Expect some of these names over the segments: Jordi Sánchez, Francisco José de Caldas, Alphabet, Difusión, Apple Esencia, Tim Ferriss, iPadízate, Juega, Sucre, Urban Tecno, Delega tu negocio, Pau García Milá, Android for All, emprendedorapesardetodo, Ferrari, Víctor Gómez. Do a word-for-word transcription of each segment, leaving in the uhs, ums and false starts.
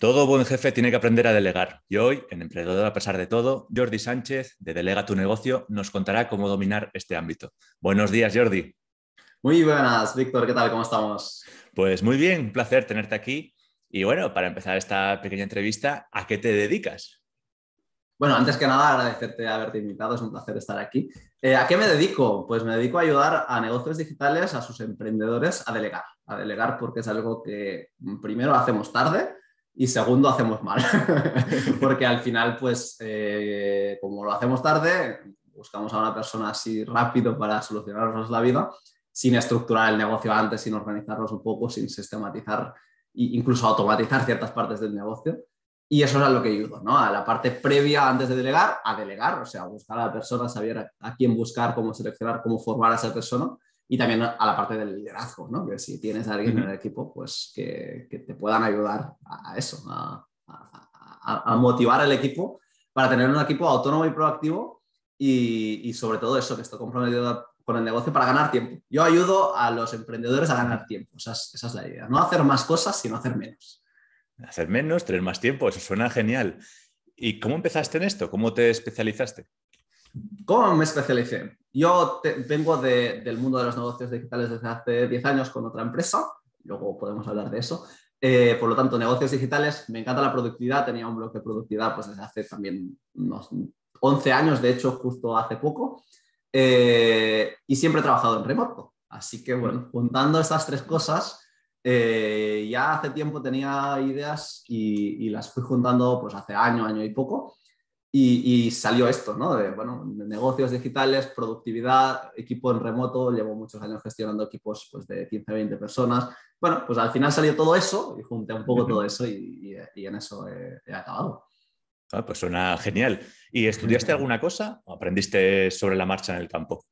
Todo buen jefe tiene que aprender a delegar y hoy, en Emprendedor a pesar de todo, Jordi Sánchez, de Delega tu negocio, nos contará cómo dominar este ámbito. Buenos días, Jordi. Muy buenas, Víctor. ¿Qué tal? ¿Cómo estamos? Pues muy bien, un placer tenerte aquí. Y bueno, para empezar esta pequeña entrevista, ¿a qué te dedicas? Bueno, antes que nada agradecerte haberte invitado, es un placer estar aquí. Eh, ¿A qué me dedico? Pues me dedico a ayudar a negocios digitales, a sus emprendedores, a delegar. A delegar porque es algo que primero hacemos tarde, y segundo, hacemos mal, porque al final, pues, eh, como lo hacemos tarde, buscamos a una persona así rápido para solucionarnos la vida, sin estructurar el negocio antes, sin organizarnos un poco, sin sistematizar e incluso automatizar ciertas partes del negocio. Y eso es a lo que ayudo, ¿no? A la parte previa, antes de delegar, a delegar, o sea, buscar a la persona, saber a quién buscar, cómo seleccionar, cómo formar a esa persona. Y también a la parte del liderazgo, ¿no? Que si tienes a alguien en el equipo, pues que, que te puedan ayudar a eso, a, a, a motivar al equipo para tener un equipo autónomo y proactivo y, y sobre todo eso, que estoy comprometido con el negocio para ganar tiempo. Yo ayudo a los emprendedores a ganar tiempo, esa es, esa es la idea. No hacer más cosas, sino hacer menos. Hacer menos, tener más tiempo, eso suena genial. ¿Y cómo empezaste en esto? ¿Cómo te especializaste? ¿Cómo me especialicé? Yo te, vengo de, del mundo de los negocios digitales desde hace diez años con otra empresa, luego podemos hablar de eso. Eh, por lo tanto, negocios digitales, me encanta la productividad, tenía un blog de productividad pues, desde hace también unos once años, de hecho justo hace poco, eh, y siempre he trabajado en remoto. Así que bueno, juntando estas tres cosas, eh, ya hace tiempo tenía ideas y, y las fui juntando pues, hace año, año y poco. Y, y salió esto, ¿no? De, bueno, negocios digitales, productividad, equipo en remoto, llevo muchos años gestionando equipos pues, de quince a veinte personas. Bueno, pues al final salió todo eso y junté un poco todo eso y, y, y en eso he, he acabado. Ah, pues suena genial. ¿Y estudiaste alguna cosa o aprendiste sobre la marcha en el campo?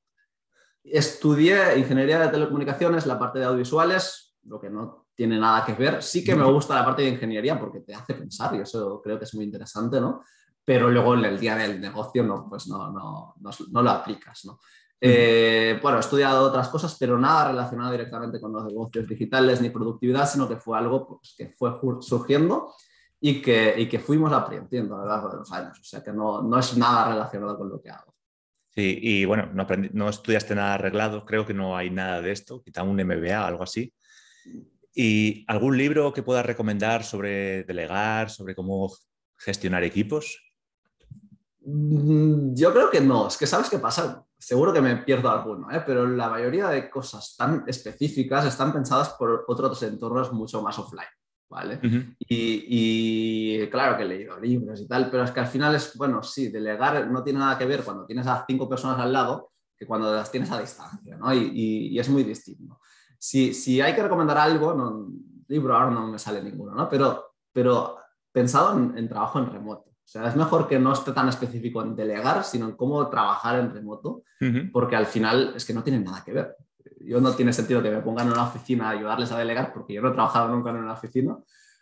Estudié ingeniería de telecomunicaciones, la parte de audiovisuales, lo que no tiene nada que ver. Sí que me gusta la parte de ingeniería porque te hace pensar y eso creo que es muy interesante, ¿no? Pero luego en el día del negocio no, pues no, no, no, no lo aplicas, ¿no? Eh, bueno, he estudiado otras cosas, pero nada relacionado directamente con los negocios digitales ni productividad, sino que fue algo pues, que fue surgiendo y que, y que fuimos aprendiendo a lo largo de los años. O sea, que no, no es nada relacionado con lo que hago. Sí, y bueno, no, aprendí, no estudiaste nada arreglado, creo que no hay nada de esto, quizá un M B A o algo así. ¿Y algún libro que puedas recomendar sobre delegar, sobre cómo gestionar equipos? Yo creo que no, es que ¿sabes qué pasa? Seguro que me pierdo alguno, ¿eh? Pero la mayoría de cosas tan específicas están pensadas por otros entornos mucho más offline, ¿vale? Uh-huh. y, y claro que he leído libros y tal, pero es que al final es, bueno, sí, delegar no tiene nada que ver cuando tienes a cinco personas al lado que cuando las tienes a distancia, ¿no? Y, y, y es muy distinto. Si, si hay que recomendar algo, no, libro ahora no me sale ninguno, ¿no? Pero, pero pensado en, en trabajo en remoto. O sea, es mejor que no esté tan específico en delegar, sino en cómo trabajar en remoto, uh-huh. Porque al final es que no tiene nada que ver. Yo no tiene sentido que me pongan en una oficina a ayudarles a delegar, porque yo no he trabajado nunca en una oficina,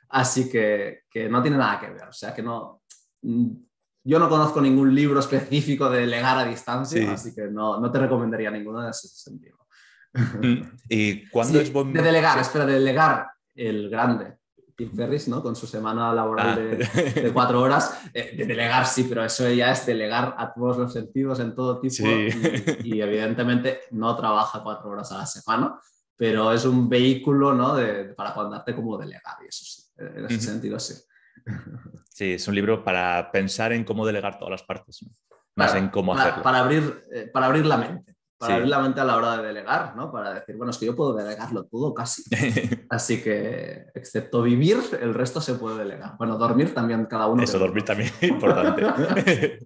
así que, que no tiene nada que ver. O sea, que no... Yo no conozco ningún libro específico de delegar a distancia, sí. Así que no, no te recomendaría ninguno en ese sentido. ¿Y cuándo sí, es buen... De delegar, espera, de delegar el grande. Tim Ferriss, ¿no? Con su semana laboral ah. de, de cuatro horas, eh, de delegar sí, pero eso ya es delegar a todos los sentidos, en todo tipo, sí. y, y evidentemente no trabaja cuatro horas a la semana, pero es un vehículo, ¿no? de, de, para contarte cómo delegar, y eso sí, en ese uh-huh. sentido sí. Sí, es un libro para pensar en cómo delegar todas las partes, ¿no? Más para, en cómo para, hacerlo. Para abrir, eh, para abrir la mente. Para sí. abrir la mente a la hora de delegar, ¿no? Para decir, bueno, es que yo puedo delegarlo todo casi. Así que, excepto vivir, el resto se puede delegar. Bueno, dormir también cada uno. Eso, dormir también es importante.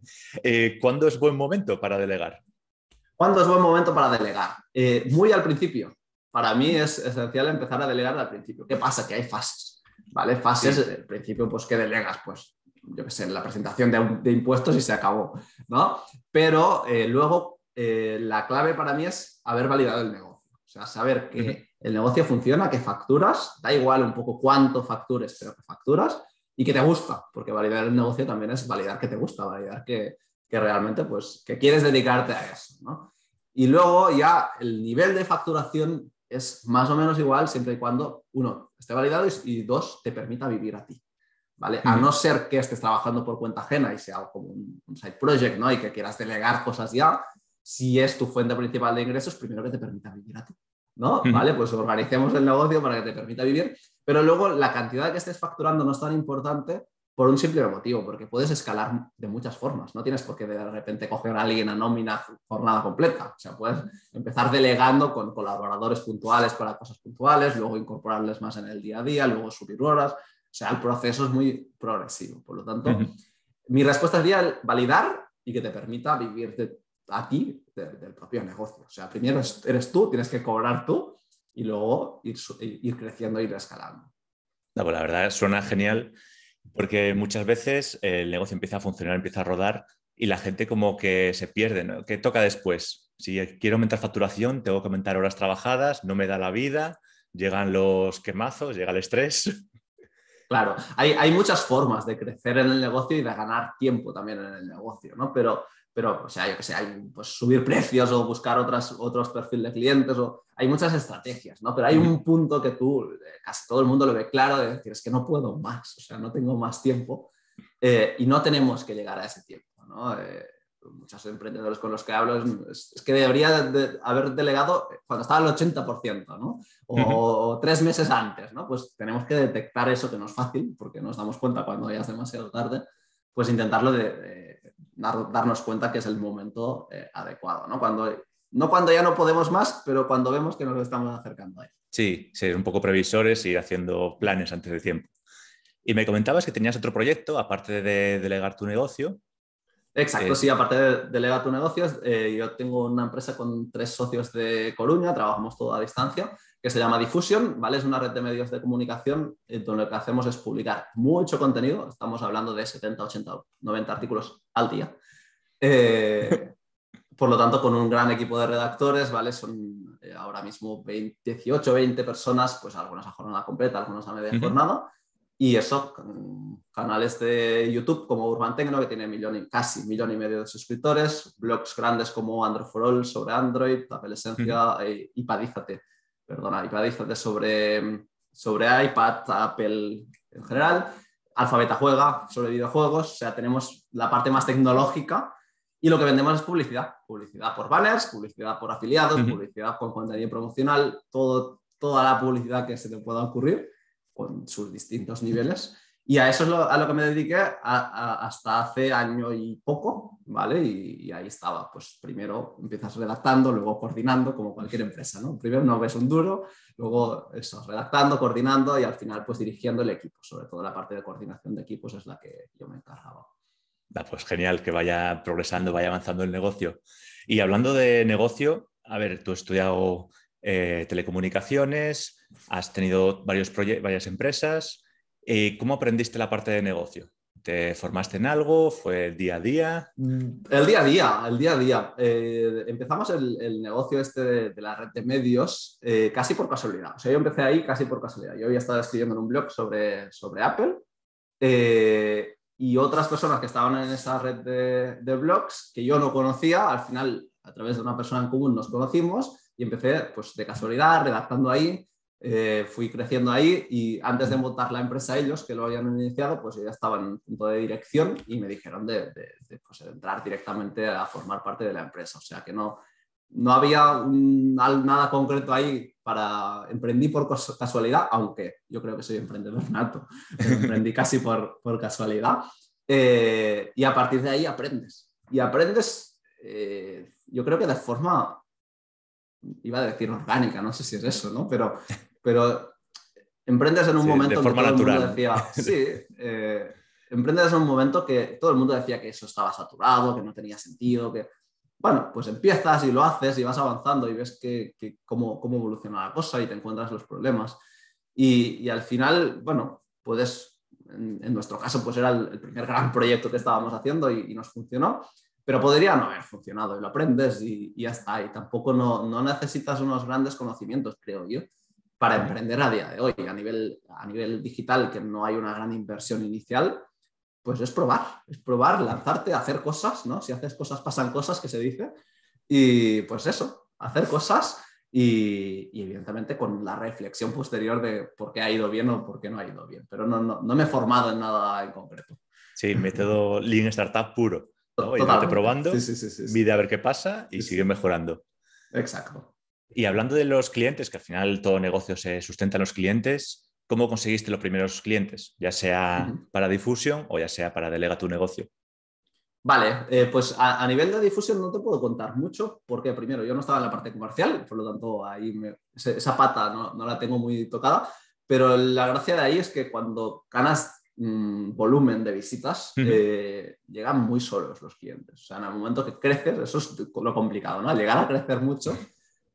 eh, ¿Cuándo es buen momento para delegar? ¿Cuándo es buen momento para delegar? Eh, muy al principio. Para mí es esencial empezar a delegar al principio. ¿Qué pasa? Que hay fases, ¿vale? Fases, sí. Al principio, pues, ¿qué delegas? Pues, yo qué sé, la presentación de, de impuestos y se acabó, ¿no? Pero eh, luego... Eh, la clave para mí es haber validado el negocio. O sea, saber que uh-huh. el negocio funciona, que facturas, da igual un poco cuánto factures, pero que facturas y que te gusta, porque validar el negocio también es validar que te gusta, validar que, que realmente pues, que quieres dedicarte a eso, ¿no? Y luego ya el nivel de facturación es más o menos igual siempre y cuando, uno, esté validado y, y dos, te permita vivir a ti. ¿vale? A no ser que estés trabajando por cuenta ajena y sea como un, un side project, ¿no? Y que quieras delegar cosas ya, si es tu fuente principal de ingresos, primero que te permita vivir a ti, ¿no? ¿Vale? Pues organicemos el negocio para que te permita vivir, pero luego la cantidad que estés facturando no es tan importante por un simple motivo, porque puedes escalar de muchas formas, no tienes por qué de repente coger a alguien a nómina jornada completa, o sea, puedes empezar delegando con colaboradores puntuales para cosas puntuales, luego incorporarles más en el día a día, luego subir horas. O sea, el proceso es muy progresivo. Por lo tanto, uh-huh. mi respuesta sería validar y que te permita vivir de, a ti de, del propio negocio. O sea, primero eres tú, tienes que cobrar tú y luego ir, ir creciendo, ir escalando. No, pues la verdad suena genial, porque muchas veces el negocio empieza a funcionar, empieza a rodar y la gente como que se pierde, ¿no? ¿Qué toca después? Si quiero aumentar facturación, tengo que aumentar horas trabajadas, no me da la vida, llegan los quemazos, llega el estrés... Claro, hay, hay muchas formas de crecer en el negocio y de ganar tiempo también en el negocio, ¿no? Pero, pero o sea, yo que sé, hay pues, subir precios o buscar otras, otros perfiles de clientes, o, hay muchas estrategias, ¿no? Pero hay un punto que tú, casi todo el mundo lo ve claro, de decir, es que no puedo más, o sea, no tengo más tiempo eh, y no tenemos que llegar a ese tiempo, ¿no? Eh, muchos emprendedores con los que hablo es, es que debería de haber delegado cuando estaba al ochenta por ciento, ¿no? O, o tres meses antes, ¿no? Pues tenemos que detectar eso, que no es fácil porque nos damos cuenta cuando ya es demasiado tarde, pues intentarlo de, de dar, darnos cuenta que es el momento eh, adecuado, ¿no? Cuando, no cuando ya no podemos más, pero cuando vemos que nos estamos acercando ahí. Sí, ser un poco previsores y ir haciendo planes antes del tiempo. Y me comentabas que tenías otro proyecto, aparte de delegar tu negocio. Exacto, sí, aparte de Delega tu negocio, eh, yo tengo una empresa con tres socios de Coruña, trabajamos todo a distancia, que se llama Difusión, ¿vale? Es una red de medios de comunicación eh, donde lo que hacemos es publicar mucho contenido, estamos hablando de setenta, ochenta, noventa artículos al día, eh, por lo tanto con un gran equipo de redactores, ¿vale? Son eh, ahora mismo dieciocho, veinte personas, pues algunas a jornada completa, algunas a media jornada. Y eso, con canales de YouTube como Urban Tecno, que tiene millón y, casi millón y medio de suscriptores, blogs grandes como Android for All sobre Android, Apple Esencia, uh-huh. e, iPadízate, perdona, iPadízate sobre, sobre iPad, Apple en general, Alphabet Juega sobre videojuegos, o sea, tenemos la parte más tecnológica y lo que vendemos es publicidad, publicidad por banners, publicidad por afiliados, uh-huh. publicidad con contenido promocional, todo, toda la publicidad que se te pueda ocurrir, con sus distintos niveles, y a eso es lo, a lo que me dediqué a, a, hasta hace año y poco, ¿vale? Y, y ahí estaba, pues primero empiezas redactando, luego coordinando, como cualquier empresa, ¿no? Primero no ves un duro, luego eso, redactando, coordinando y al final pues dirigiendo el equipo, sobre todo la parte de coordinación de equipos es la que yo me encargaba. Ah, pues genial, que vaya progresando, vaya avanzando el negocio. Y hablando de negocio, a ver, tú has estudiado... Eh, telecomunicaciones, has tenido varios proyectos, varias empresas. Eh, ¿Cómo aprendiste la parte de negocio? ¿Te formaste en algo? ¿Fue el día a día? El día a día, el día a día. Eh, empezamos el, el negocio este de, de la red de medios eh, casi por casualidad. O sea, yo empecé ahí casi por casualidad. Yo había estado escribiendo en un blog sobre, sobre Apple eh, y otras personas que estaban en esa red de, de blogs que yo no conocía, al final a través de una persona en común nos conocimos. Y empecé pues, de casualidad, redactando ahí, eh, fui creciendo ahí y antes de montar la empresa ellos, que lo habían iniciado, pues yo ya estaba en un punto de dirección y me dijeron de, de, de pues, entrar directamente a formar parte de la empresa. O sea que no, no había un, nada concreto ahí para... Emprendí por casualidad, aunque yo creo que soy emprendedor nato. Emprendí casi por, por casualidad. Eh, y a partir de ahí aprendes. Y aprendes, eh, yo creo que de forma... Iba a decir orgánica, no sé si es eso, ¿no? Pero, pero emprendes en un sí, momento... De forma que todo natural. El mundo decía, sí, eh, emprendes en un momento que todo el mundo decía que eso estaba saturado, que no tenía sentido, que... Bueno, pues empiezas y lo haces y vas avanzando y ves que, que cómo, cómo evoluciona la cosa y te encuentras los problemas. Y, y al final, bueno, puedes... En, en nuestro caso, pues era el, el primer gran proyecto que estábamos haciendo y, y nos funcionó. Pero podría no haber funcionado y lo aprendes y, y ya está. Y tampoco no, no necesitas unos grandes conocimientos, creo yo, para emprender a día de hoy. A nivel, a nivel digital, que no hay una gran inversión inicial, pues es probar, es probar, lanzarte, hacer cosas, ¿no? Si haces cosas, pasan cosas, que se dice. Y pues eso, hacer cosas Y, y evidentemente con la reflexión posterior de por qué ha ido bien o por qué no ha ido bien. Pero no, no, no me he formado en nada en concreto. Sí, método Lean Startup puro, ¿no? Irte probando, sí, sí, sí, sí, sí. Mide a ver qué pasa y sí, sigue sí. mejorando. Exacto. Y hablando de los clientes, que al final todo negocio se sustenta en los clientes, ¿cómo conseguiste los primeros clientes? Ya sea uh-huh. para Difusión o ya sea para Delega tu negocio. Vale, eh, pues a, a nivel de Difusión no te puedo contar mucho porque primero yo no estaba en la parte comercial, por lo tanto ahí me, esa pata no, no la tengo muy tocada, pero la gracia de ahí es que cuando ganas mmm, volumen de visitas uh-huh. eh, llegan muy solos los clientes. O sea, en el momento que creces, eso es lo complicado, ¿no? Llegar a crecer mucho,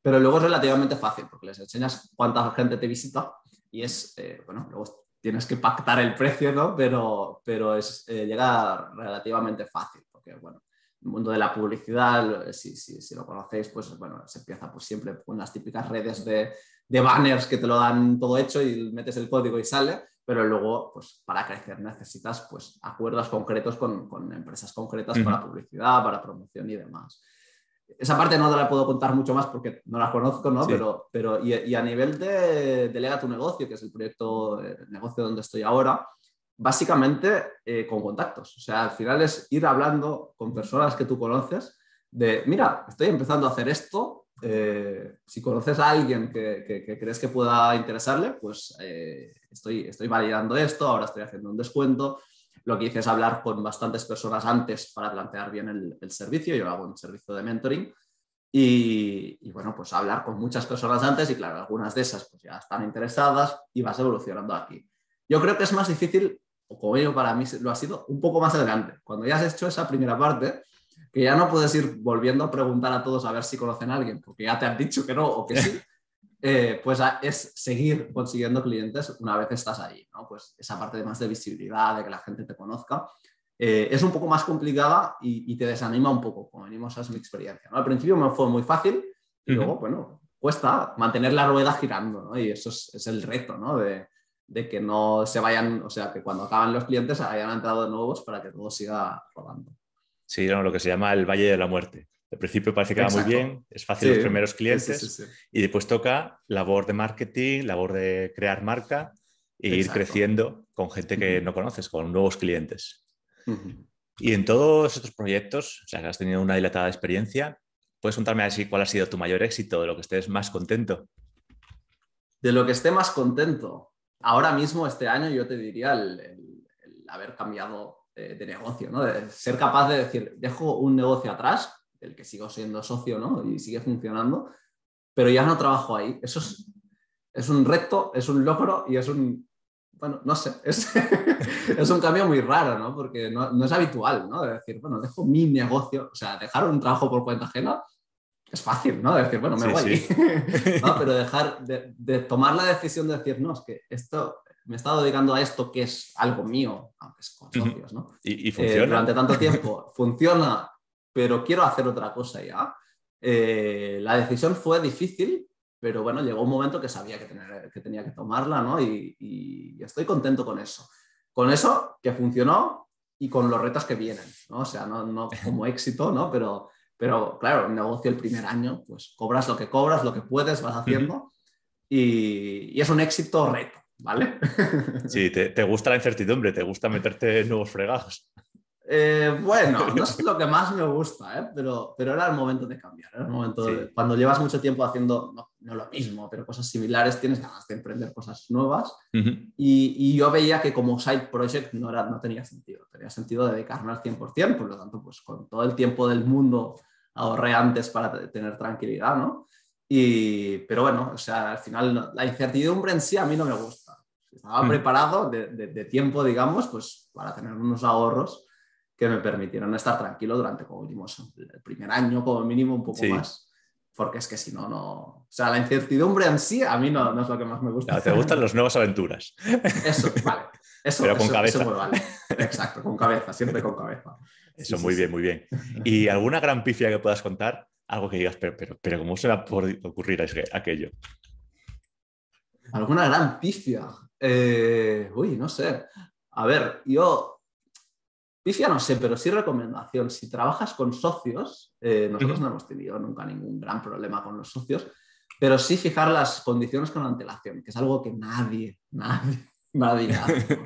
pero luego es relativamente fácil porque les enseñas cuánta gente te visita y es, eh, bueno, luego... tienes que pactar el precio, ¿no? Pero, pero es, eh, llega relativamente fácil, porque, bueno, el mundo de la publicidad, si, si, si lo conocéis, pues, bueno, se empieza pues, siempre con las típicas redes de, de banners que te lo dan todo hecho y metes el código y sale, pero luego, pues, para crecer necesitas, pues, acuerdos concretos con, con empresas concretas uh-huh. para publicidad, para promoción y demás. Esa parte no te la puedo contar mucho más porque no la conozco, ¿no? Sí. Pero, pero y, y a nivel de Delega tu negocio, que es el proyecto el negocio donde estoy ahora, básicamente eh, con contactos. O sea, al final es ir hablando con personas que tú conoces de, mira, estoy empezando a hacer esto. Eh, si conoces a alguien que, que, que crees que pueda interesarle, pues eh, estoy, estoy validando esto, ahora estoy haciendo un descuento. Lo que hice es hablar con bastantes personas antes para plantear bien el, el servicio. Yo hago un servicio de mentoring y, y, bueno, pues hablar con muchas personas antes y, claro, algunas de esas pues ya están interesadas y vas evolucionando aquí. Yo creo que es más difícil, o como yo para mí lo ha sido, un poco más adelante. Cuando ya has hecho esa primera parte, que ya no puedes ir volviendo a preguntar a todos a ver si conocen a alguien, porque ya te han dicho que no o que sí. Eh, pues a, es seguir consiguiendo clientes una vez estás ahí, ¿no? Pues esa parte de más de visibilidad, de que la gente te conozca, eh, es un poco más complicada y, y te desanima un poco, como venimos, es mi experiencia, ¿no? Al principio me fue muy fácil y luego, uh-huh. bueno, cuesta mantener la rueda girando, ¿no? Y eso es, es el reto, ¿no? De, de que no se vayan, o sea, que cuando acaban los clientes hayan entrado nuevos para que todo siga rodando. Sí, no, lo que se llama el Valle de la Muerte. Al principio parece que va Exacto. muy bien, es fácil sí, los primeros clientes sí, sí, sí. y después toca labor de marketing, labor de crear marca e Exacto. ir creciendo con gente que no conoces, con nuevos clientes. Uh-huh. Y en todos estos proyectos, o sea, que has tenido una dilatada experiencia, ¿puedes contarme así cuál ha sido tu mayor éxito, de lo que estés más contento? De lo que esté más contento. Ahora mismo, este año, yo te diría el, el, el haber cambiado de, de negocio, ¿no? De ser capaz de decir, dejo un negocio atrás, el que sigo siendo socio, ¿no? Y sigue funcionando, pero ya no trabajo ahí. Eso es, es un reto, es un logro y es un... Bueno, no sé, es, es un cambio muy raro, ¿no? Porque no, no es habitual, ¿no? De decir, bueno, dejo mi negocio, o sea, dejar un trabajo por cuenta ajena es fácil, ¿no? De decir, bueno, me sí, voy. Sí. ¿No? Pero dejar, de, de tomar la decisión de decir, no, es que esto... me he estado dedicando a esto que es algo mío, aunque es con socios, ¿no? Y, y funciona. Eh, durante tanto tiempo, funciona... pero quiero hacer otra cosa ya. Eh, la decisión fue difícil, pero bueno, llegó un momento que sabía que, tener, que tenía que tomarla, ¿no? Y, y estoy contento con eso. Con eso que funcionó y con los retos que vienen, ¿no? O sea, no, no como éxito, ¿no? Pero, pero claro, el negocio el primer año, pues cobras lo que cobras, lo que puedes, vas haciendo y, y es un éxito reto, ¿vale? Sí, te, te gusta la incertidumbre, te gusta meterte en nuevos fregados. Eh, bueno, no es lo que más me gusta, ¿eh? pero, pero era el momento de cambiar, era el momento sí. de, cuando llevas mucho tiempo haciendo, no, no lo mismo, pero cosas similares, tienes ganas de emprender cosas nuevas uh-huh. y, y yo veía que como side project no, era, no tenía sentido, tenía sentido dedicarme al cien por ciento, por lo tanto, pues con todo el tiempo del mundo ahorré antes para tener tranquilidad, ¿no? Y, pero bueno, o sea, al final la incertidumbre en sí a mí no me gusta, estaba uh-huh. preparado de, de, de tiempo, digamos, pues para tener unos ahorros que me permitieron estar tranquilo durante, como mínimos, el primer año, como mínimo, un poco sí. más. Porque es que si no, no... O sea, la incertidumbre en sí a mí no, no es lo que más me gusta. No, te gustan las nuevas aventuras. Eso, vale. Eso, Pero con eso, cabeza. Eso muy vale. Exacto, con cabeza, siempre con cabeza. Eso, sí, muy sí, bien, sí. muy bien. ¿Y alguna gran pifia que puedas contar? Algo que digas, pero, pero, pero ¿cómo se me va a ocurrir aquello? ¿Alguna gran pifia? Eh, uy, no sé. A ver, yo... pifia no sé, pero sí recomendación. Si trabajas con socios, eh, nosotros no hemos tenido nunca ningún gran problema con los socios, pero sí fijar las condiciones con antelación, que es algo que nadie, nadie, nadie hace.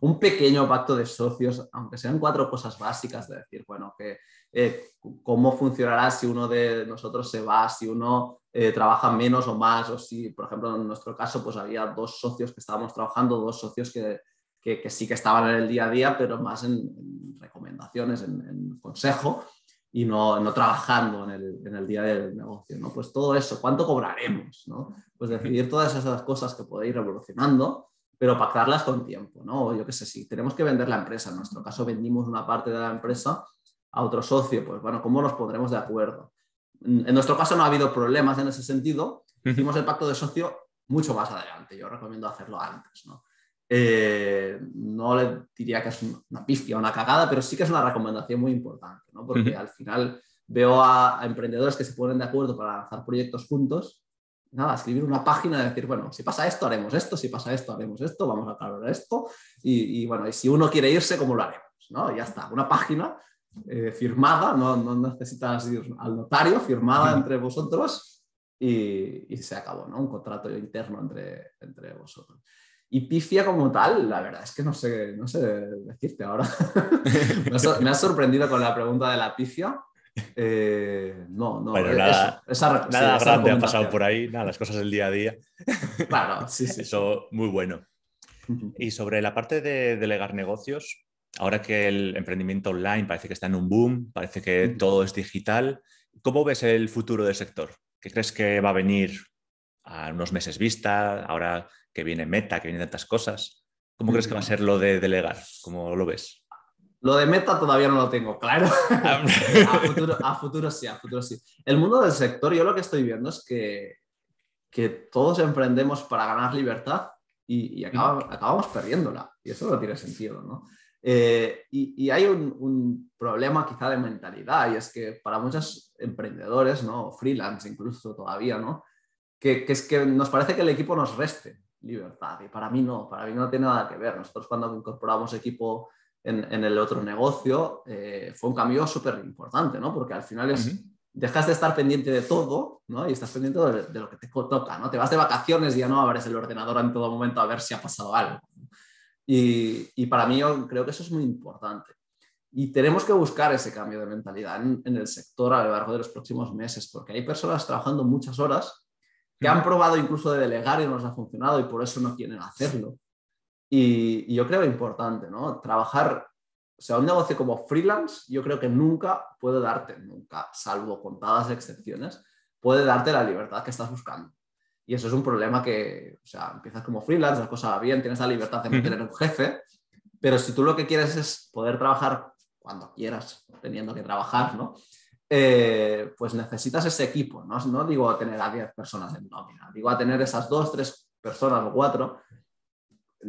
Un pequeño pacto de socios, aunque sean cuatro cosas básicas, de decir, bueno, que, eh, cómo funcionará si uno de nosotros se va, si uno eh, trabaja menos o más, o si, por ejemplo, en nuestro caso, pues había dos socios que estábamos trabajando, dos socios que, que, que sí que estaban en el día a día, pero más en, en recomendaciones, en, en consejo, y no, no trabajando en el, en el día del negocio, ¿no? Pues todo eso, ¿cuánto cobraremos, no? Pues decidir todas esas cosas que podéis ir revolucionando, pero pactarlas con tiempo, ¿no? Yo qué sé, si tenemos que vender la empresa, en nuestro caso vendimos una parte de la empresa a otro socio, pues bueno, ¿cómo nos pondremos de acuerdo? En nuestro caso no ha habido problemas en ese sentido, hicimos el pacto de socio mucho más adelante, yo recomiendo hacerlo antes, ¿no? Eh, no le diría que es una pifia, una cagada, pero sí que es una recomendación muy importante, ¿no? Porque al final veo a, a emprendedores que se ponen de acuerdo para lanzar proyectos juntos, nada, escribir una página y decir, bueno, si pasa esto, haremos esto, si pasa esto, haremos esto, vamos a aclarar esto, y, y bueno, y si uno quiere irse, ¿cómo lo haremos? ¿No? Y ya está, una página eh, firmada, no, no necesitas ir al notario, firmada entre vosotros, y, y se acabó, ¿no? Un contrato interno entre, entre vosotros. Y pifia como tal, la verdad es que no sé, no sé decirte ahora. Me ha sorprendido con la pregunta de la pifia. Eh, no, no. Bueno, nada, eso, esa, nada sí, grande ha pasado por ahí, nada, las cosas del día a día. Claro, sí, sí. Eso, muy bueno. Y sobre la parte de delegar negocios, ahora que el emprendimiento online parece que está en un boom, parece que todo es digital, ¿cómo ves el futuro del sector? ¿Qué crees que va a venir a unos meses vista, ahora que viene Meta, que vienen tantas cosas? ¿Cómo mm-hmm. crees que va a ser lo de delegar? ¿Cómo lo ves? Lo de Meta todavía no lo tengo claro. a, futuro, a futuro sí, a futuro sí. El mundo del sector, yo lo que estoy viendo es que, que todos emprendemos para ganar libertad y, y acabamos, acabamos perdiéndola. Y eso no tiene sentido, ¿no? Eh, y, y hay un, un problema quizá de mentalidad, y es que para muchos emprendedores, ¿no? Freelance incluso todavía, ¿no? Que, que es que nos parece que el equipo nos reste libertad, y para mí no, para mí no tiene nada que ver. Nosotros cuando incorporamos equipo en, en el otro negocio eh, fue un cambio súper importante, ¿no? Porque al final es, uh-huh. dejas de estar pendiente de todo, ¿no? Y estás pendiente de, de lo que te toca, ¿no? Te vas de vacaciones y ya no abres el ordenador en todo momento a ver si ha pasado algo. Y, y para mí yo creo que eso es muy importante. Y tenemos que buscar ese cambio de mentalidad en, en el sector a lo largo de los próximos meses, porque hay personas trabajando muchas horas que han probado incluso de delegar y no les ha funcionado y por eso no quieren hacerlo. Y, y yo creo que es importante, ¿no? Trabajar, o sea, un negocio como freelance, yo creo que nunca puede darte, nunca, salvo contadas excepciones, puede darte la libertad que estás buscando. Y eso es un problema que, o sea, empiezas como freelance, las cosas van bien, tienes la libertad de no tener un jefe, pero si tú lo que quieres es poder trabajar cuando quieras, teniendo que trabajar, ¿no? Eh, pues necesitas ese equipo, ¿no? No digo tener a diez personas en nómina, digo a tener esas dos, tres personas o cuatro,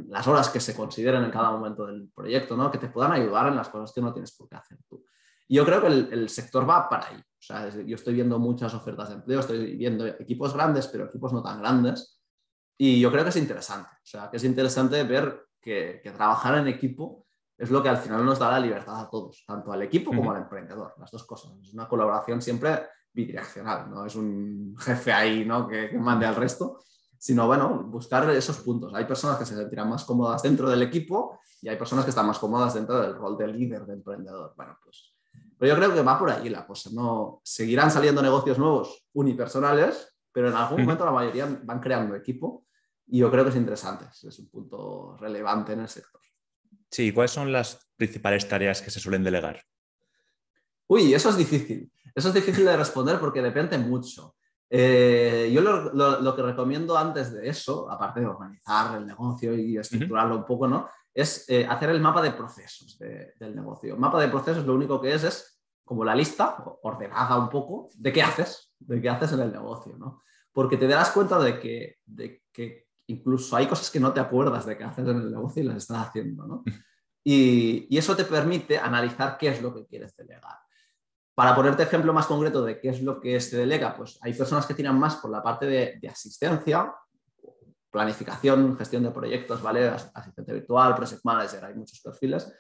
las horas que se consideren en cada momento del proyecto, ¿no? Que te puedan ayudar en las cosas que no tienes por qué hacer tú. Y yo creo que el, el sector va para ahí. O sea, yo estoy viendo muchas ofertas de empleo, estoy viendo equipos grandes, pero equipos no tan grandes, y yo creo que es interesante. O sea, que es interesante ver que, que trabajar en equipo es lo que al final nos da la libertad a todos, tanto al equipo como uh-huh. al emprendedor, las dos cosas. Es una colaboración siempre bidireccional, no es un jefe ahí, ¿no? que, que mande al resto, sino, bueno, buscar esos puntos. Hay personas que se sentirán más cómodas dentro del equipo y hay personas que están más cómodas dentro del rol de líder, de emprendedor. Bueno, pues, pero yo creo que va por ahí la cosa, ¿no? Seguirán saliendo negocios nuevos unipersonales, pero en algún momento uh-huh. la mayoría van creando equipo, y yo creo que es interesante, es un punto relevante en el sector. Sí, ¿cuáles son las principales tareas que se suelen delegar? Uy, eso es difícil. Eso es difícil de responder porque depende mucho. Eh, yo lo, lo, lo que recomiendo antes de eso, aparte de organizar el negocio y estructurarlo uh-huh. un poco, ¿no? Es eh, hacer el mapa de procesos de, del negocio. El mapa de procesos lo único que es es como la lista ordenada un poco de qué haces, de qué haces en el negocio, ¿no? Porque te darás cuenta de que... De que incluso hay cosas que no te acuerdas de que haces en el negocio y las estás haciendo, ¿no? Y, y eso te permite analizar qué es lo que quieres delegar. Para ponerte ejemplo más concreto de qué es lo que se delega, pues hay personas que tiran más por la parte de, de asistencia, planificación, gestión de proyectos, ¿vale? Asistente virtual, project manager, hay muchos perfiles.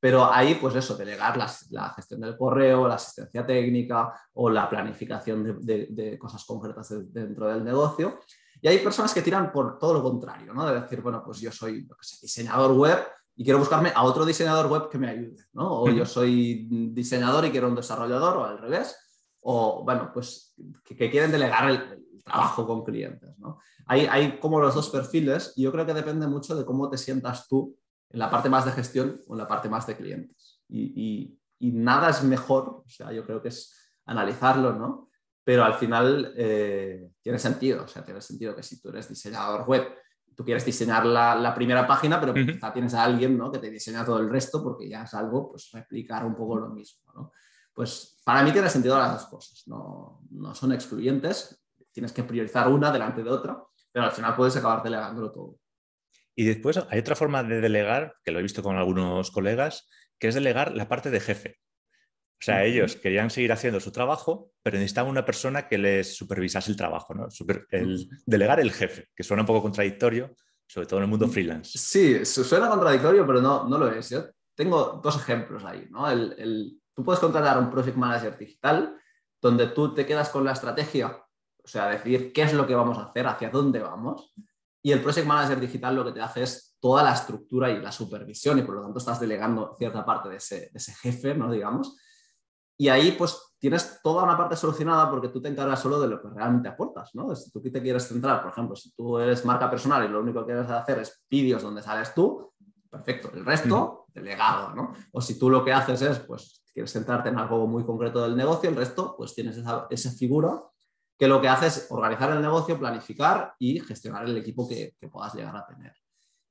Pero ahí, pues eso, delegar la, la gestión del correo, la asistencia técnica o la planificación de, de, de cosas concretas de, dentro del negocio. Y hay personas que tiran por todo lo contrario, ¿no? De decir, bueno, pues yo soy, lo que sé, diseñador web y quiero buscarme a otro diseñador web que me ayude, ¿no? O yo soy diseñador y quiero un desarrollador, o al revés. O, bueno, pues que, que quieren delegar el, el trabajo con clientes, ¿no? Hay, hay como los dos perfiles y yo creo que depende mucho de cómo te sientas tú en la parte más de gestión o en la parte más de clientes. Y, y, y nada es mejor, o sea, yo creo que es analizarlo, ¿no? Pero al final eh, tiene sentido, o sea, tiene sentido que si tú eres diseñador web, tú quieres diseñar la, la primera página, pero uh-huh. quizá tienes a alguien, ¿no?, que te diseña todo el resto porque ya es algo, pues, replicar un poco lo mismo, ¿no? Pues para mí tiene sentido las dos cosas, no, no son excluyentes, tienes que priorizar una delante de otra, pero al final puedes acabar delegándolo todo. Y después hay otra forma de delegar, que lo he visto con algunos colegas, que es delegar la parte de jefe. O sea, ellos querían seguir haciendo su trabajo, pero necesitaban una persona que les supervisase el trabajo, ¿no? Super, el, delegar el jefe, que suena un poco contradictorio, sobre todo en el mundo freelance. Sí, suena contradictorio, pero no, no lo es. Yo tengo dos ejemplos ahí, ¿no? El, el, tú puedes contratar un project manager digital donde tú te quedas con la estrategia, o sea, decidir qué es lo que vamos a hacer, hacia dónde vamos. Y el project manager digital lo que te hace es toda la estructura y la supervisión y por lo tanto estás delegando cierta parte de ese, de ese jefe, ¿no? Digamos. Y ahí pues tienes toda una parte solucionada porque tú te encargas solo de lo que realmente aportas, ¿no? Si tú te quieres centrar, por ejemplo, si tú eres marca personal y lo único que quieres hacer es vídeos donde sales tú, perfecto, el resto, delegado, ¿no? O si tú lo que haces es, pues, quieres centrarte en algo muy concreto del negocio, el resto, pues tienes esa, esa figura que lo que hace es organizar el negocio, planificar y gestionar el equipo que, que puedas llegar a tener.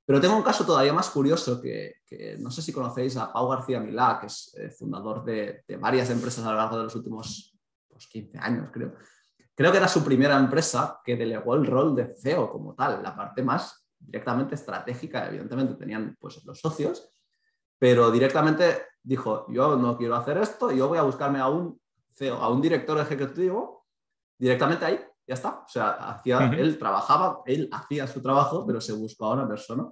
Pero tengo un caso todavía más curioso que, que no sé si conocéis a Pau García Milá, que es eh, fundador de, de varias empresas a lo largo de los últimos pues, quince años, creo. Creo que era su primera empresa que delegó el rol de C E O como tal, la parte más directamente estratégica. Evidentemente tenían pues, los socios, pero directamente dijo, yo no quiero hacer esto, yo voy a buscarme a un C E O, a un director ejecutivo, directamente ahí. Ya está, o sea, hacía, uh-huh. él trabajaba, él hacía su trabajo, pero se buscaba una persona.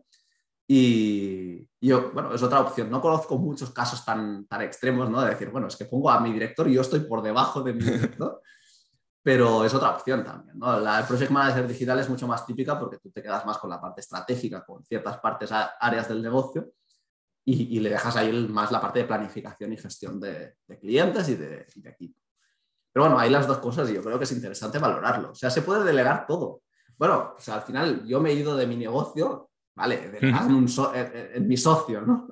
Y, y yo, bueno, es otra opción. No conozco muchos casos tan, tan extremos, ¿no? De decir, bueno, es que pongo a mi director y yo estoy por debajo de mi director. Pero es otra opción también, ¿no? La, el project manager digital es mucho más típica porque tú te quedas más con la parte estratégica, con ciertas partes, áreas del negocio, y, y le dejas ahí el, más la parte de planificación y gestión de, de clientes y de, y de equipo. Pero bueno, hay las dos cosas y yo creo que es interesante valorarlo. O sea, se puede delegar todo. Bueno, o sea, al final yo me he ido de mi negocio, vale, delegar en, un so en, en mi socio, ¿no?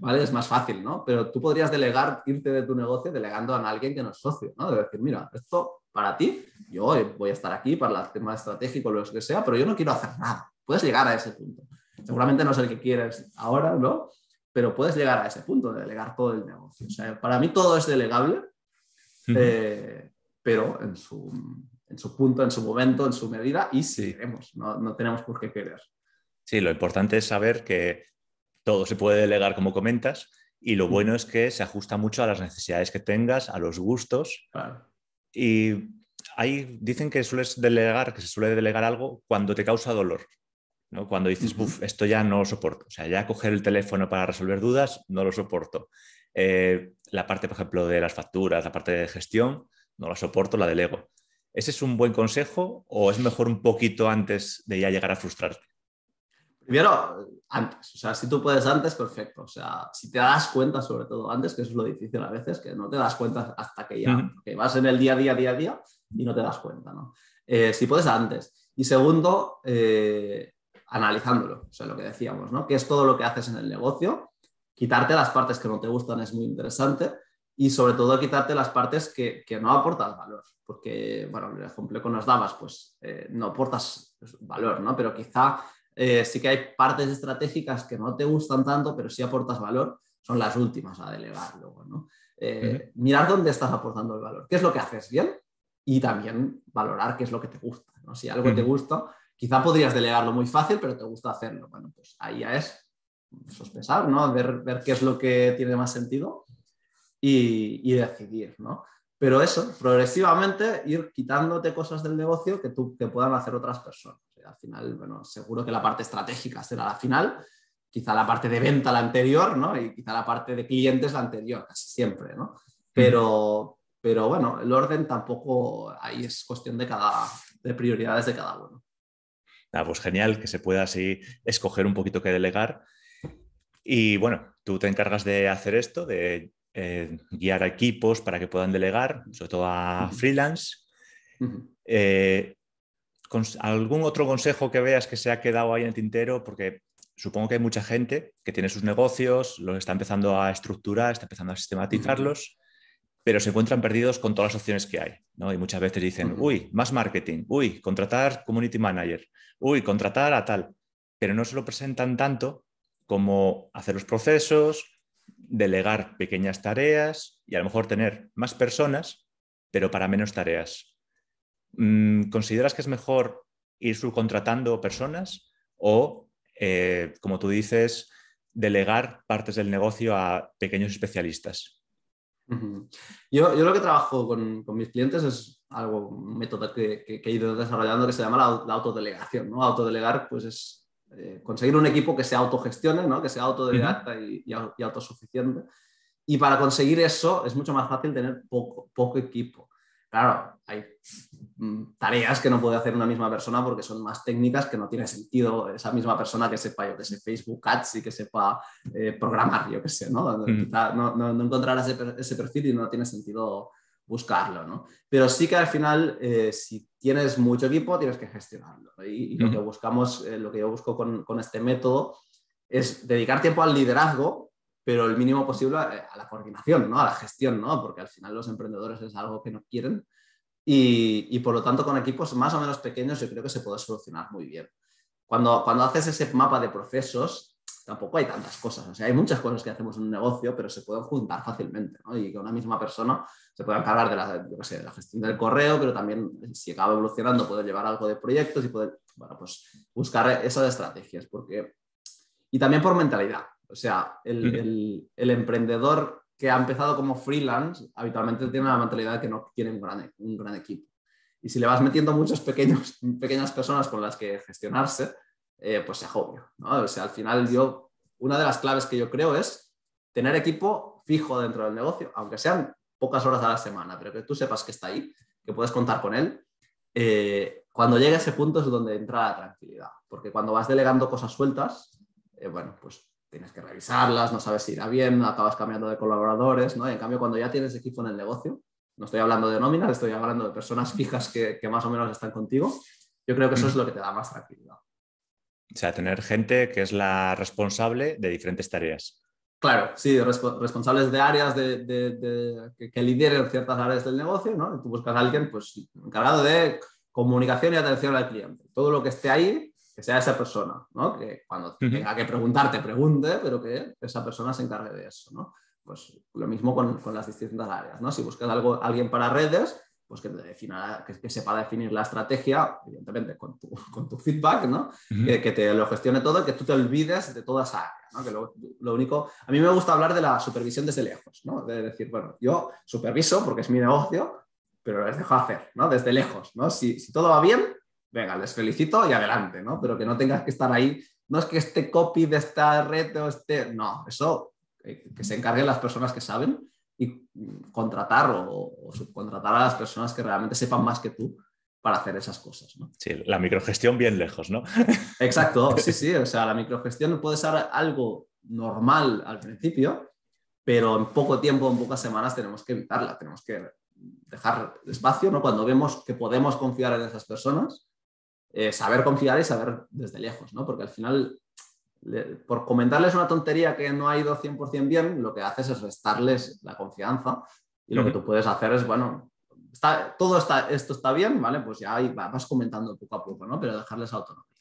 Vale, es más fácil, ¿no? Pero tú podrías delegar, irte de tu negocio delegando a alguien que no es socio, ¿no? De decir, mira, esto para ti, yo voy a estar aquí para el tema estratégico, lo que sea, pero yo no quiero hacer nada. Puedes llegar a ese punto. Seguramente no es el que quieres ahora, ¿no? Pero puedes llegar a ese punto de delegar todo el negocio. O sea, para mí todo es delegable. Eh, pero en su, en su punto, en su momento, en su medida y seguiremos, no, no tenemos por qué querer. Sí, lo importante es saber que todo se puede delegar como comentas y lo bueno es que se ajusta mucho a las necesidades que tengas, a los gustos. Claro. Y ahí dicen que sueles delegar, que se suele delegar algo cuando te causa dolor, ¿no? Cuando dices, uh-huh. buf, esto ya no lo soporto, o sea, ya coger el teléfono para resolver dudas no lo soporto. Eh, la parte, por ejemplo, de las facturas, la parte de gestión, no la soporto, la delego. ¿Ese es un buen consejo o es mejor un poquito antes de ya llegar a frustrarte? Primero, antes. O sea, si tú puedes antes, perfecto. O sea, si te das cuenta, sobre todo antes, que eso es lo difícil a veces, que no te das cuenta hasta que ya uh-huh. que vas en el día a día, día a día y no te das cuenta, ¿no? Eh, si puedes antes. Y segundo, eh, analizándolo. O sea, lo que decíamos, ¿no? ¿Qué es todo lo que haces en el negocio? Quitarte las partes que no te gustan es muy interesante y sobre todo quitarte las partes que, que no aportas valor. Porque, bueno, el ejemplo que nos dabas, pues eh, no aportas valor, ¿no? Pero quizá eh, sí que hay partes estratégicas que no te gustan tanto, pero sí aportas valor, son las últimas a delegar luego, ¿no? Eh, uh-huh. Mirar dónde estás aportando el valor, qué es lo que haces bien y también valorar qué es lo que te gusta, ¿no? Si algo uh-huh. te gusta, quizá podrías delegarlo muy fácil, pero te gusta hacerlo. Bueno, pues ahí ya es sospechar, ¿no? Ver, ver qué es lo que tiene más sentido y, y decidir, ¿no? Pero eso, progresivamente ir quitándote cosas del negocio que, tú, que puedan hacer otras personas. Al final, bueno, seguro que la parte estratégica será la final, quizá la parte de venta la anterior, ¿no? Y quizá la parte de clientes la anterior, casi siempre, ¿no? Pero, pero bueno, el orden tampoco, ahí es cuestión de, cada, de prioridades de cada uno. Ah, pues genial, que se pueda así escoger un poquito qué delegar. Y bueno, tú te encargas de hacer esto, de eh, guiar a equipos para que puedan delegar, sobre todo a freelance. Uh-huh. eh, ¿Algún otro consejo que veas que se ha quedado ahí en el tintero? Porque supongo que hay mucha gente que tiene sus negocios, los está empezando a estructurar, está empezando a sistematizarlos, uh-huh. pero se encuentran perdidos con todas las opciones que hay, ¿no? Y muchas veces dicen, uh-huh. uy, más marketing, uy, contratar community manager, uy, contratar a tal. Pero no se lo presentan tanto como hacer los procesos, delegar pequeñas tareas y a lo mejor tener más personas, pero para menos tareas. ¿Consideras que es mejor ir subcontratando personas o, eh, como tú dices, delegar partes del negocio a pequeños especialistas? Yo, yo lo que trabajo con, con mis clientes es algo, un método que, que, que he ido desarrollando que se llama la, la autodelegación, ¿no? Autodelegar pues es eh, conseguir un equipo que se autogestione, ¿no? Que sea autodidacta uh-huh. y, y, y autosuficiente. Y para conseguir eso es mucho más fácil tener poco, poco equipo. Claro, hay tareas que no puede hacer una misma persona porque son más técnicas que no tiene sentido esa misma persona que sepa, yo que sé, Facebook Ads y que sepa eh, programar, yo que sé, ¿no? Mm. Quizá no, no, no encontrarás ese, ese perfil y no tiene sentido buscarlo, ¿no? Pero sí que al final, eh, si tienes mucho equipo, tienes que gestionarlo. Y, y mm. lo que buscamos, eh, lo que yo busco con, con este método es dedicar tiempo al liderazgo, pero el mínimo posible a la coordinación, ¿no? A la gestión, ¿no? Porque al final los emprendedores es algo que no quieren y, y por lo tanto con equipos más o menos pequeños yo creo que se puede solucionar muy bien. Cuando, cuando haces ese mapa de procesos tampoco hay tantas cosas, o sea, hay muchas cosas que hacemos en un negocio pero se pueden juntar fácilmente, ¿no? Y que una misma persona se puede encargar de la, yo qué sé, de la gestión del correo, pero también si acaba evolucionando puede llevar algo de proyectos y puede, bueno, pues buscar esas estrategias porque... y también por mentalidad. O sea, el, el, el emprendedor que ha empezado como freelance habitualmente tiene la mentalidad de que no quiere un gran, un gran equipo. Y si le vas metiendo muchas pequeños, pequeñas personas con las que gestionarse, eh, pues se agobia, ¿no? O sea, al final yo, una de las claves que yo creo es tener equipo fijo dentro del negocio, aunque sean pocas horas a la semana, pero que tú sepas que está ahí, que puedes contar con él. Eh, cuando llegue a ese punto es donde entra la tranquilidad, porque cuando vas delegando cosas sueltas, eh, bueno, pues... tienes que revisarlas, no sabes si irá bien, acabas cambiando de colaboradores, ¿no? Y en cambio, cuando ya tienes equipo en el negocio, no estoy hablando de nóminas, estoy hablando de personas fijas que, que más o menos están contigo, yo creo que eso es lo que te da más tranquilidad. O sea, tener gente que es la responsable de diferentes tareas. Claro, sí, resp- responsables de áreas de, de, de, que, que lideren ciertas áreas del negocio, ¿no? Y tú buscas a alguien pues, encargado de comunicación y atención al cliente. Todo lo que esté ahí... que sea esa persona, ¿no? Que cuando tenga que preguntar, te pregunte, pero que esa persona se encargue de eso, ¿no? Pues lo mismo con, con las distintas áreas, ¿no? Si buscas algo, alguien para redes, pues que, te defina, que, que sepa definir la estrategia, evidentemente con tu, con tu feedback, ¿no? Uh-huh. Que, que te lo gestione todo, que tú te olvides de toda esa área, ¿no? Que lo, lo único... A mí me gusta hablar de la supervisión desde lejos, ¿no? De decir, bueno, yo superviso porque es mi negocio, pero les dejo hacer, ¿no? Desde lejos, ¿no? Si, si todo va bien... venga, les felicito y adelante, ¿no? Pero que no tengas que estar ahí, no es que este copy de esta red o este... No, eso, eh, que se encarguen las personas que saben y contratar o, o subcontratar a las personas que realmente sepan más que tú para hacer esas cosas, ¿no? Sí, la microgestión bien lejos, ¿no? Exacto, sí, sí, o sea, la microgestión puede ser algo normal al principio, pero en poco tiempo, en pocas semanas tenemos que evitarla, tenemos que dejar espacio, ¿no? Cuando vemos que podemos confiar en esas personas, Eh, saber confiar y saber desde lejos, ¿no? Porque al final, le, por comentarles una tontería que no ha ido cien por ciento bien, lo que haces es restarles la confianza y lo uh-huh. que tú puedes hacer es, bueno, está, todo está, esto está bien, ¿vale? Pues ya vas comentando poco a poco, ¿no? Pero dejarles autonomía.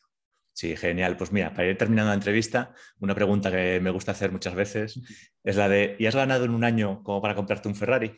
Sí, genial. Pues mira, para ir terminando la entrevista, una pregunta que me gusta hacer muchas veces es la de, ¿y has ganado en un año como para comprarte un Ferrari?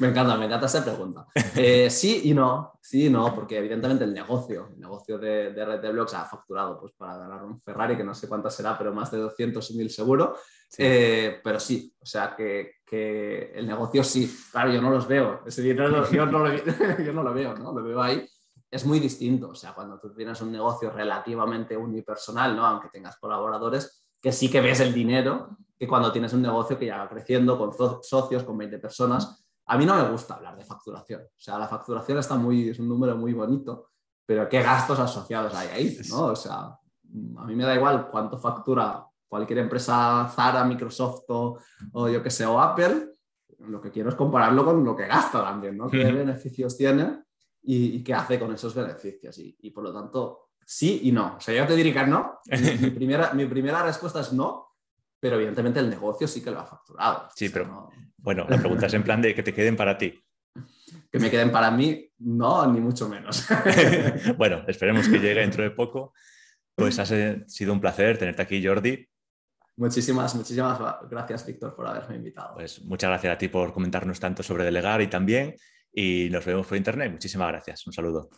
Me encanta, me encanta esa pregunta. Eh, sí y no, sí y no, porque evidentemente el negocio, el negocio de, de Red de Blogs ha facturado pues, para ganar un Ferrari, que no sé cuánta será, pero más de doscientos mil seguro. Sí. Eh, pero sí, o sea, que, que el negocio sí. Claro, yo no los veo, ese dinero yo no lo, yo no lo veo, ¿no? Lo veo ahí. es muy distinto. O sea, cuando tú tienes un negocio relativamente unipersonal, ¿no? Aunque tengas colaboradores, que sí que ves el dinero, que cuando tienes un negocio que ya va creciendo con so socios, con veinte personas. A mí no me gusta hablar de facturación. O sea, la facturación está muy, es un número muy bonito, pero ¿qué gastos asociados hay ahí? ¿No? O sea, a mí me da igual cuánto factura cualquier empresa, Zara, Microsoft o, o yo que sé, o Apple. Lo que quiero es compararlo con lo que gasta también, ¿no? ¿Qué beneficios tiene y, y qué hace con esos beneficios? Y, y por lo tanto, sí y no. O sea, yo te diría que no. Mi, mi, primera, mi primera respuesta es no. Pero evidentemente el negocio sí que lo ha facturado. Sí, o sea, pero no... bueno, la pregunta es en plan de que te queden para ti. Que me queden para mí, no, ni mucho menos. Bueno, esperemos que llegue dentro de poco. Pues ha sido un placer tenerte aquí, Jordi. Muchísimas, muchísimas gracias, Víctor, por haberme invitado. Pues muchas gracias a ti por comentarnos tanto sobre delegar y también. Y nos vemos por internet. Muchísimas gracias. Un saludo.